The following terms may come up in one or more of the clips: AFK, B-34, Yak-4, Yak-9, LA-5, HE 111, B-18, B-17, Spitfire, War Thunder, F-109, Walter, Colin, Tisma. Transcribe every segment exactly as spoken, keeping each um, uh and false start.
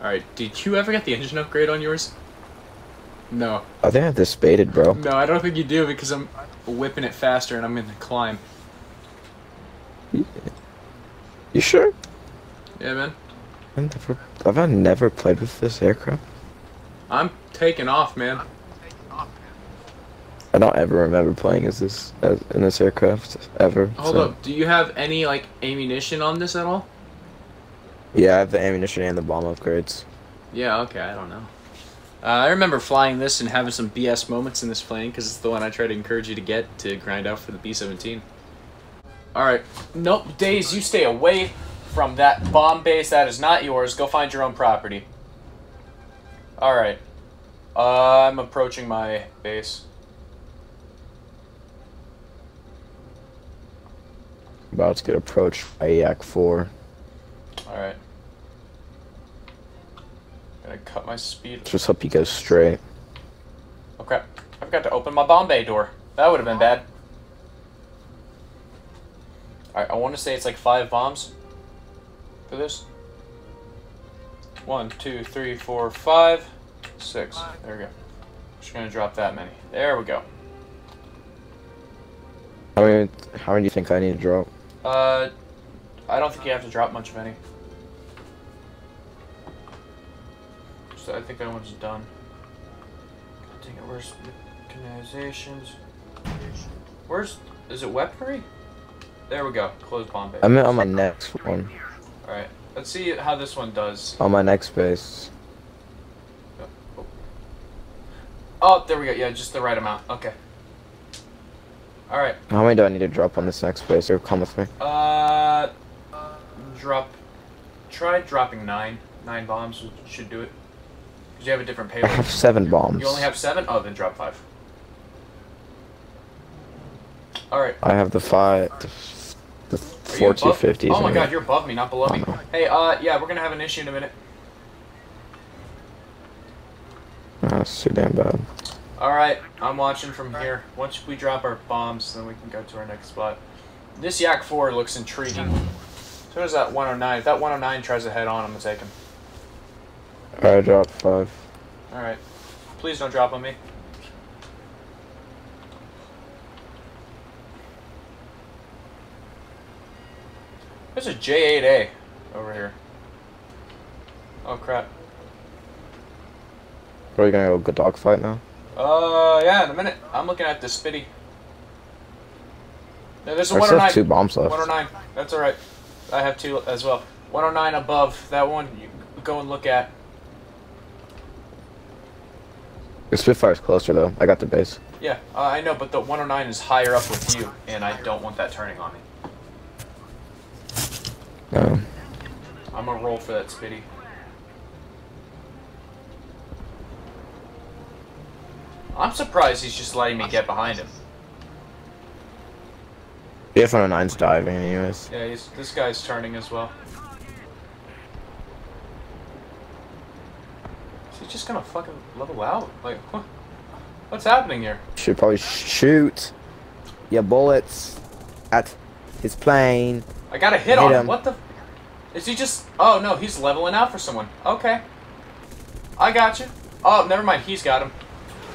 Alright, did you ever get the engine upgrade on yours? No. I think I have this spaded, bro. No, I don't think you do because I'm whipping it faster and I'm in the climb. Yeah. You sure? Yeah, man. I've never, I've never played with this aircraft. I'm taking off, man. I don't ever remember playing as this as, in this aircraft ever. Hold so. up, do you have any like ammunition on this at all? Yeah, I have the ammunition and the bomb upgrades. Yeah, okay, I don't know. Uh, I remember flying this and having some B S moments in this plane because it's the one I try to encourage you to get to grind out for the B seventeen. Alright, nope, Daze, you stay away from that bomb base. That is not yours. Go find your own property. Alright, uh, I'm approaching my base. About to get approached by Yak four. Alright. Gonna cut my speed. Just hope you go straight. Oh crap. I forgot to open my bomb bay door. That would have been bad. Alright, I want to say it's like five bombs for this. One, two, three, four, five, six. There we go. Just gonna drop that many. There we go. How many, how many do you think I need to drop? Uh, I don't think you have to drop much of any. So I think that one's done. I think it where's mechanizations? Where's is it weaponry? There we go. Close bomb base. I'm on my next one. All right, let's see how this one does. On my next base. Oh, oh. oh there we go. Yeah, just the right amount. Okay. All right. How many do I need to drop on this next base? Or come with me. Uh. Drop. Try dropping nine. Nine bombs should do it. Because you have a different payload. I have seven bombs. You only have seven? Oh, then drop five. Alright. I have the five. The, the forty fifties. Oh my god, you're above me, not below me. Hey, uh, yeah, we're gonna have an issue in a minute. That's too damn bad. Alright, I'm watching from here. Once we drop our bombs, then we can go to our next spot. This Yak four looks intriguing. So does that one oh nine. If that one oh nine tries to head on, I'm going to take him. I dropped five. Alright. Please don't drop on me. There's a J eight A over here. Oh, crap. Are we going to go good dogfight now? Uh, yeah, in a minute. I'm looking at the Spitty. No, there's a one oh nine. I still have two bombs left. one oh nine. That's alright. I have two as well. one oh nine above. That one, you go and look at. The Spitfire's closer, though. I got the base. Yeah, uh, I know, but the one oh nine is higher up with you, and I don't want that turning on me. No. I'm gonna roll for that Spitty. I'm surprised he's just letting me get behind him. The F one oh nine's diving anyways. Yeah, he's, this guy's turning as well. Is he just gonna fucking level out? Like, huh? What's happening here? Should probably shoot your bullets at his plane. I got a hit, hit on him. him. What the? Is he just... Oh, no, he's leveling out for someone. Okay. I got you. Oh, never mind. He's got him.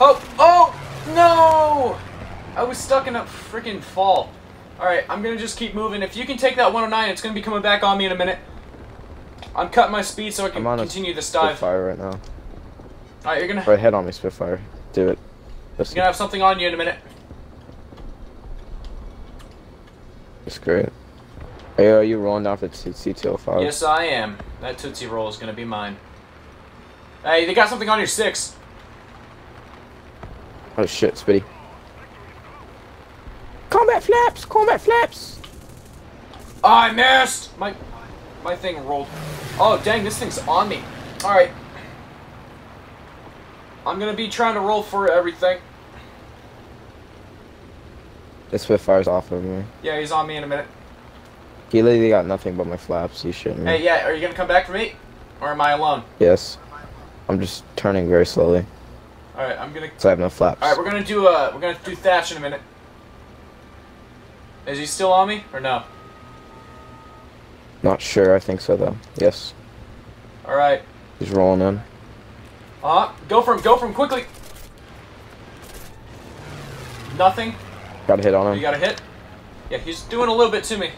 Oh, oh, no! I was stuck in a freaking fall. Alright, I'm gonna just keep moving. If you can take that one oh nine, it's gonna be coming back on me in a minute. I'm cutting my speed so I can continue this dive. I'm on a Spitfire right now. Alright, you're gonna... Right head on me, Spitfire. Do it. Listen. You're gonna have something on you in a minute. That's great. Hey, are you rolling down for C two oh five? Yes, I am. That Tootsie roll is gonna be mine. Hey, they got something on your six. Oh shit, Spitty. Combat flaps! Combat flaps! Oh, I missed! My my thing rolled. Oh, dang, this thing's on me. Alright. I'm gonna be trying to roll for everything. This Spitfire's off of me. Yeah, he's on me in a minute. He literally got nothing but my flaps. He shouldn't. Hey, yeah, are you gonna come back for me? Or am I alone? Yes. I'm just turning very slowly. Alright, I'm gonna... So I have no flaps. Alright, we're gonna do, uh, we're gonna do Thatch in a minute. Is he still on me, or no? Not sure, I think so, though. Yes. Alright. He's rolling in. Uh, go for him, go for him, quickly! Nothing. Got a hit on him. You got a hit? Yeah, he's doing a little bit to me. I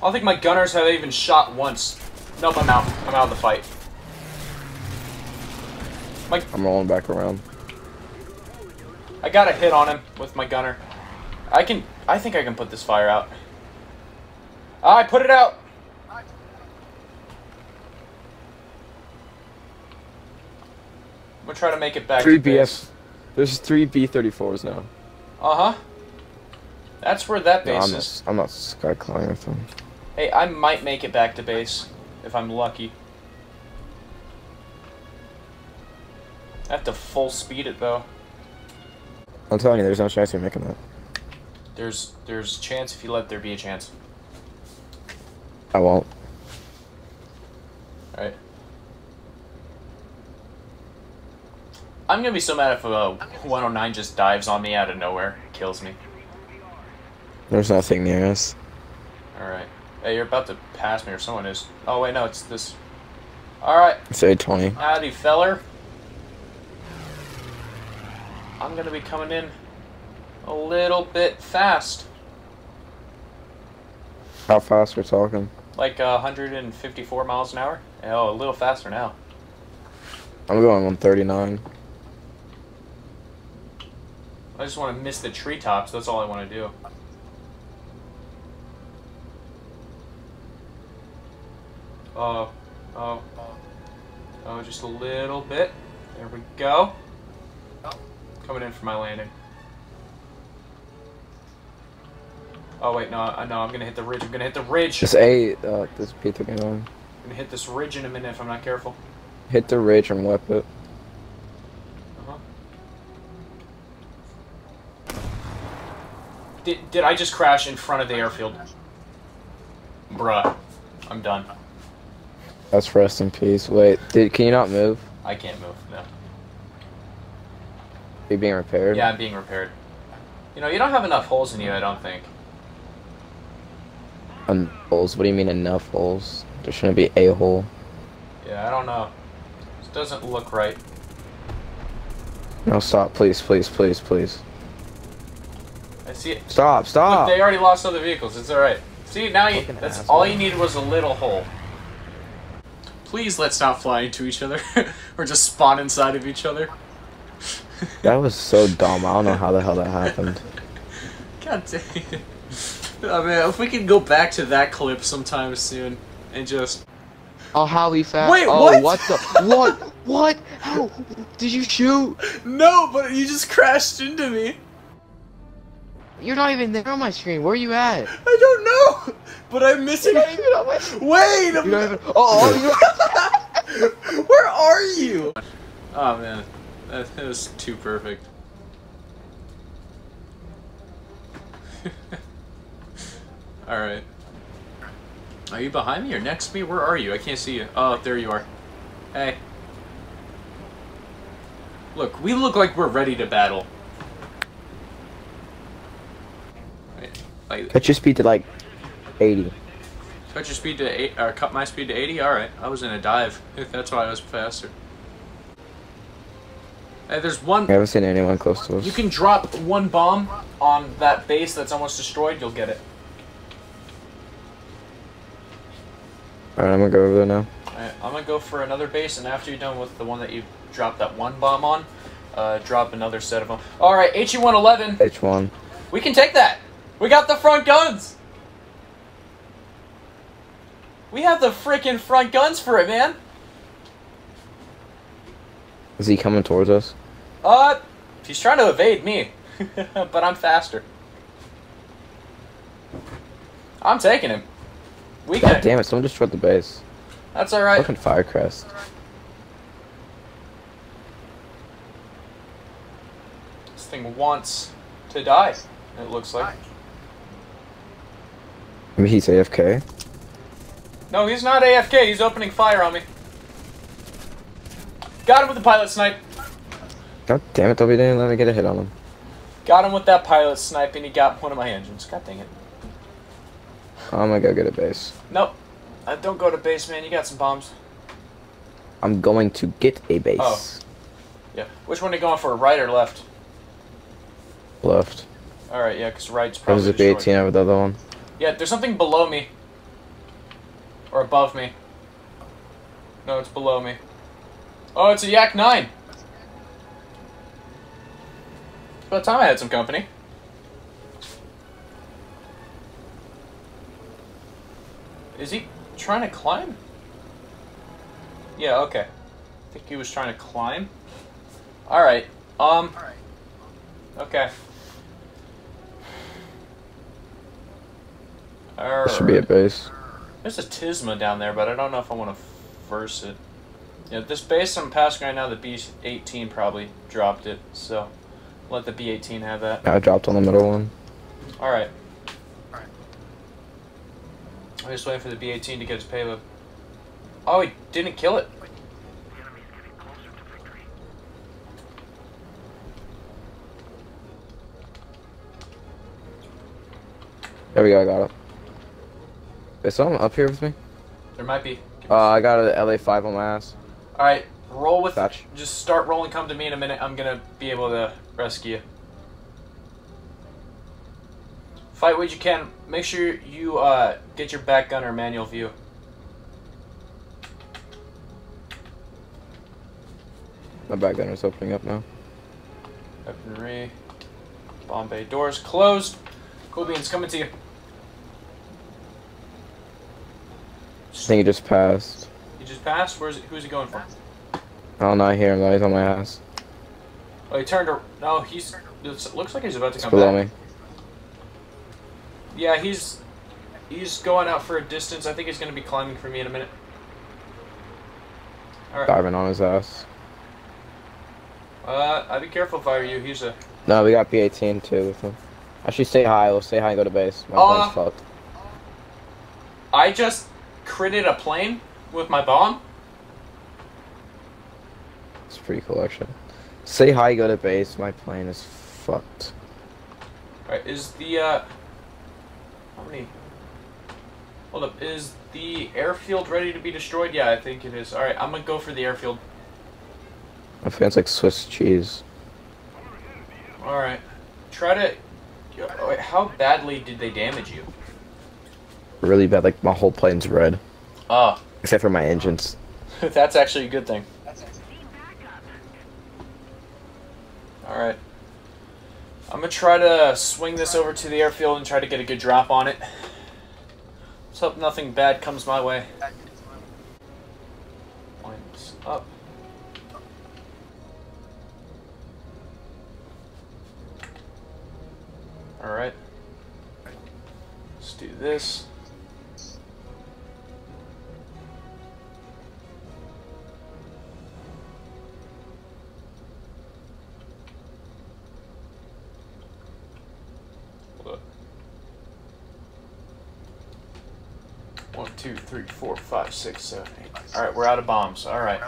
don't think my gunners have even shot once. Nope, I'm out. I'm out of the fight. My... I'm rolling back around. I got a hit on him with my gunner. I can... I think I can put this fire out. I put it out! I'm gonna try to make it back to base. There's three B thirty-fours now. Uh-huh. That's where that base no, I'm is. Not, I'm not sky climbing. Hey, I might make it back to base if I'm lucky. I have to full speed it though. I'm telling you, there's no chance you're making that. There's there's a chance if you let there be a chance. I won't. Alright. I'm gonna be so mad if a one oh nine just dives on me out of nowhere. It kills me. There's nothing near us. Alright. Hey, you're about to pass me or someone is. Oh wait, no, it's this. Alright. It's eight twenty. Howdy, feller. I'm gonna be coming in a little bit fast. How fast we're talking? Like uh, one hundred fifty-four miles an hour. Oh, a little faster now. I'm going one thirty-nine. I just want to miss the treetops. That's all I want to do. Oh, oh, oh, oh, just a little bit. There we go. Coming in for my landing. Oh wait, no, no, I'm going to hit the ridge. I'm going to hit the ridge. This A, uh, this P took it on. I'm going to hit this ridge in a minute if I'm not careful. Hit the ridge and whip it. Did, did I just crash in front of the airfield? Bruh. I'm done. That's rest in peace. Wait, did, can you not move? I can't move, no. Are you being repaired? Yeah, I'm being repaired. You know, you don't have enough holes in you, I don't think. Um, holes? What do you mean enough holes? There shouldn't be a hole. Yeah, I don't know. This doesn't look right. No, stop. Please, please, please, please. I see it. Stop, stop. Look, they already lost other vehicles. It's alright. See, now you, that's all you needed was a little hole. Please let's not fly into each other or just spawn inside of each other. That was so dumb. I don't know how the hell that happened. God dang it. Oh man, if we could go back to that clip sometime soon and just. Oh, how we found. Wait, oh, what? What the? What? What? How? Did you shoot? No, but you just crashed into me. You're not even there on my screen. Where are you at? I don't know, but I'm missing. You're not even on my screen. Wait. I'm... You're not even... Oh, oh where are you? Oh man, that, that was too perfect. All right. Are you behind me or next to me? Where are you? I can't see you. Oh, there you are. Hey. Look, we look like we're ready to battle. Like, cut your speed to like eighty. Cut your speed to eight, or cut my speed to eighty. All right, I was in a dive. That's why I was faster. Hey, there's one. I haven't seen anyone close to us. You can drop one bomb on that base that's almost destroyed. You'll get it. All right, I'm gonna go over there now. All right, I'm gonna go for another base, and after you're done with the one that you dropped that one bomb on, uh, drop another set of them. All right, H E one eleven. H one. We can take that. We got the front guns! We have the freaking front guns for it, man! Is he coming towards us? Uh, he's trying to evade me. But I'm faster. I'm taking him. We God can... damn it, someone destroyed the base. That's alright. Fucking Firecrest. This thing wants to die, it looks like. Maybe he's A F K? No, he's not A F K. He's opening fire on me. Got him with the pilot snipe. God damn it, W didn't let me get a hit on him. Got him with that pilot snipe and he got one of my engines. God dang it. I'm gonna go get a base. Nope. I don't go to base, man. You got some bombs. I'm going to get a base. Oh. Yeah. Which one are you going for, right or left? Left. Alright, yeah, because right's probably the B eighteen short. Over the other one. Yeah, there's something below me. Or above me. No, it's below me. Oh, it's a Yak nine! It's about time I had some company. Is he trying to climb? Yeah, okay. I think he was trying to climb. Alright, um... okay. All right. Should be a base. There's a Tisma down there, but I don't know if I want to verse it. Yeah, this base I'm passing right now, the B eighteen probably dropped it, so let the B eighteen have that. I dropped on the middle one. All right. All right. I'm just waiting for the B eighteen to get its payload. Oh, he didn't kill it. The enemy's getting closer to victory. There we go. I got it. Is someone up here with me? There might be. Uh, I got an L A five on my ass. Alright, roll with... Thatch. Just start rolling, come to me in a minute. I'm gonna be able to rescue you. Fight what you can. Make sure you uh, get your back gunner manual view. My back gunner's opening up now. Weaponry. Bomb bay doors closed. Cool beans, coming to you. I think he just passed. He just passed? Where's who's he going for? I don't know, I hear him though, he's on my ass. Oh, he turned around. No, he's... looks like he's about to come back. Below me. Yeah, he's... he's going out for a distance. I think he's going to be climbing for me in a minute. Alright. Diving on his ass. Uh, I'd be careful if I were you. He's a... no, we got B eighteen too with him. Actually, stay high. We'll stay high and go to base. My uh, plane's fucked. I just... critted a plane with my bomb. It's pretty cool, actually. Say hi, go to base. My plane is fucked. Alright, is the, uh... how many... hold up, is the airfield ready to be destroyed? Yeah, I think it is. Alright, I'm gonna go for the airfield. My fan's like Swiss cheese. Alright. Try to... how badly did they damage you? Really bad, like my whole plane's red. Oh. Except for my engines. That's actually a good thing. Alright. I'm gonna try to swing this over to the airfield and try to get a good drop on it. Let's hope nothing bad comes my way. Points up. Alright. Let's do this. One, two, three, four, five, six, seven, eight. All right, we're out of bombs. All right.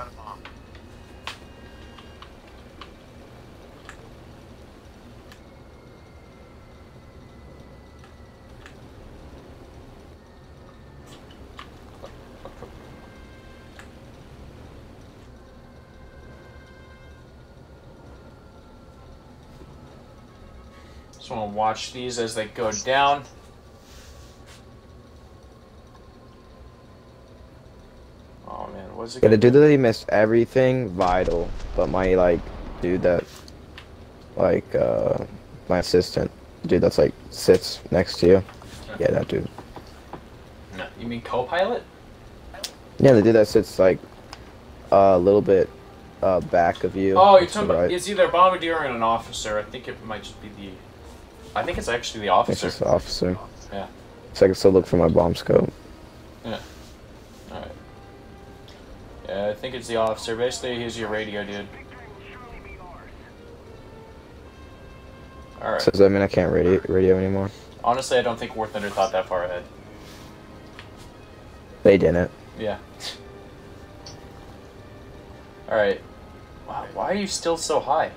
Just want to watch these as they go down. Yeah, the dude that he missed everything vital, but my like dude that like uh my assistant dude that's like sits next to you. Yeah, that dude. No, you mean co-pilot? Yeah, the dude that sits like uh, a little bit uh back of you. Oh, you're talking about, it's either a bombardier or an officer. I think it might just be the. I think it's actually the officer. It's just the officer. Yeah. So I can still look for my bomb scope. Yeah. Uh, I think it's the officer. Basically, he's your radio dude. Alright. So does that mean I can't radio, radio anymore? Honestly, I don't think War Thunder thought that far ahead. They didn't. Yeah. Alright. Wow, why are you still so high?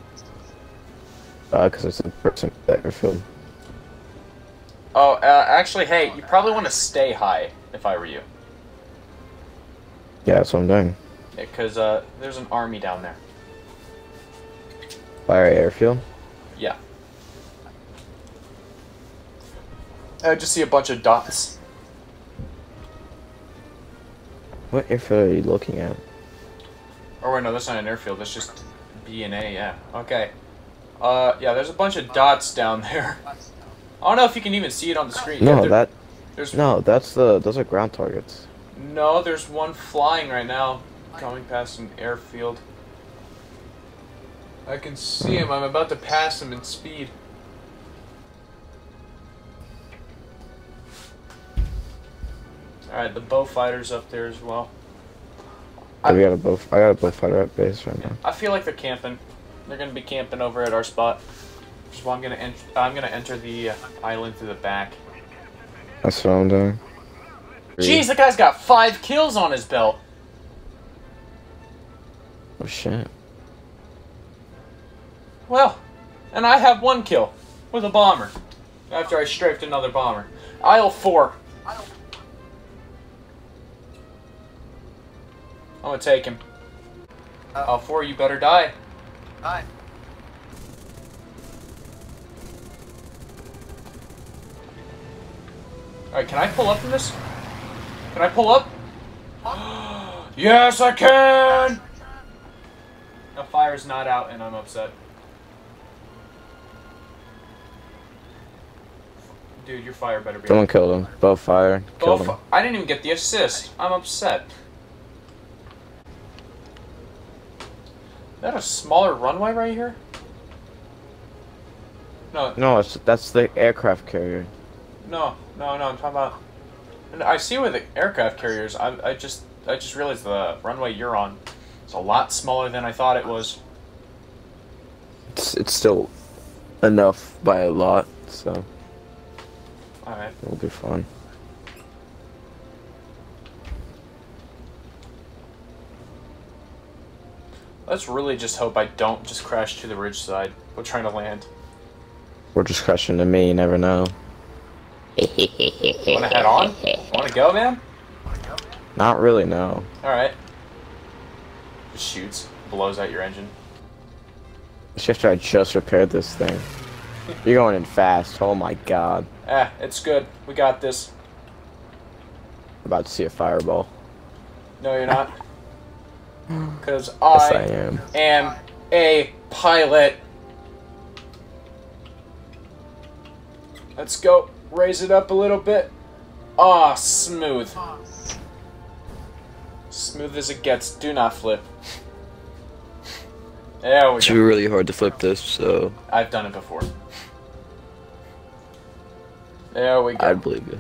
Uh, because it's the person that you're filming. Oh, uh, actually, hey, you probably want to stay high, if I were you. Yeah, that's what I'm doing. because uh, there's an army down there. By our airfield? Yeah. I just see a bunch of dots. What airfield are you looking at? Oh wait, no, that's not an airfield. That's just B and A. Yeah. Okay. Uh, yeah. There's a bunch of dots down there. I don't know if you can even see it on the screen. No, yeah, that. There's no. That's the. Those are ground targets. No, there's one flying right now, coming past an airfield. I can see him. I'm about to pass him in speed. Alright, the bow fighter's up there as well. I, we got a bow, I got a bow fighter at base right now. I feel like they're camping. They're going to be camping over at our spot. So I'm going to I'm going to enter the island through the back. That's what I'm doing. Jeez, the guy's got five kills on his belt. Oh, shit. Well, and I have one kill with a bomber after I strafed another bomber. Aisle four. I'm gonna take him. Uh, Aisle four, you better die. Die. Alright, can I pull up from this? Can I pull up? Yes, I can! The fire's not out and I'm upset. Dude, your fire better be. Someone killed him. Bow fire. Bow fi him. I didn't even get the assist. I'm upset. Is that a smaller runway right here? No. No, it's, that's the aircraft carrier. No, no, no. I'm talking about. And I see where the aircraft carriers. I, I just, I just realized the runway you're on. It's a lot smaller than I thought it was. It's, it's still enough by a lot, so. Alright. It'll be fun. Let's really just hope I don't just crash to the ridge side. We're trying to land. We're just crashing to me, you never know. Wanna head on? Wanna go, man? Not really, no. Alright. Just shoots, blows out your engine. It's after I just repaired this thing. You're going in fast, oh my god. Eh, it's good. We got this. I'm about to see a fireball. No, you're not. Because I, yes, I am. am a pilot. Let's go. Raise it up a little bit. Ah, oh, smooth. Smooth as it gets. Do not flip. There we it's go. It's really hard to flip this, so... I've done it before. There we go. I believe you.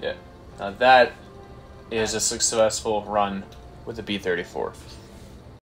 Yeah. Now that is a successful run with the B thirty-four.